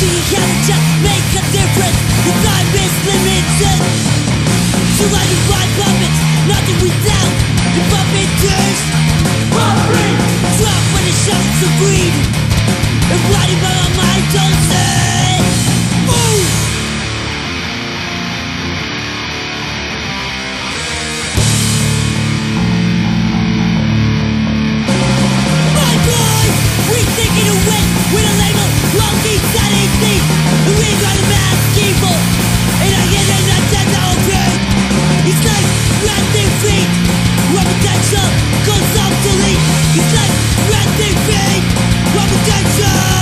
do you just make a difference? The time is limited. So I do find puppets, nothing without the puppeteers. Puppet! Trapped by the shadows of greed and blinded by my mind's own sense. Move! My boy! We're taking a win with a label Lonely Sanity. We've got a mass evil, and I get an agenda of pain. It's like renting feet, where potential goes obsolete. It's like renting feet, where potential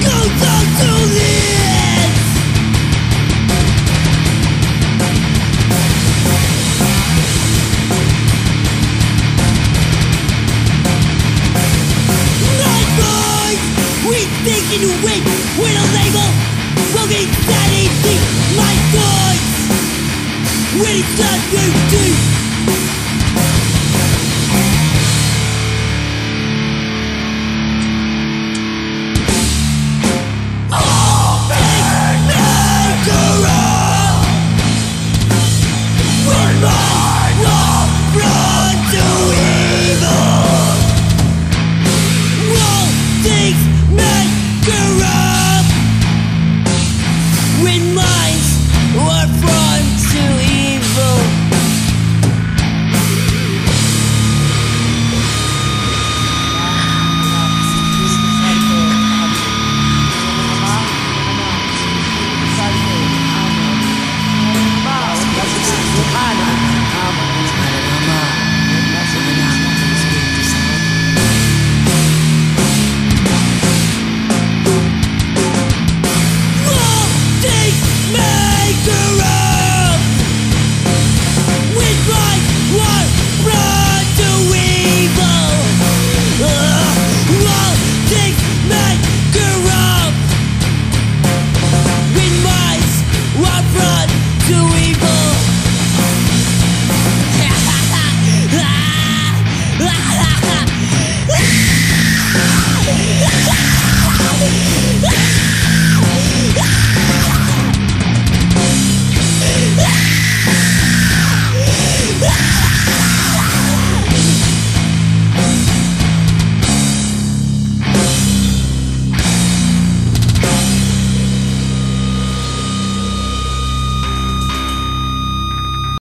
goes obsolete. We think in a way with a label Lonely Sanity. My thoughts when it's not beauty. Oh, big murderer with my love brought to evil. All things corrupt, when minds are broken.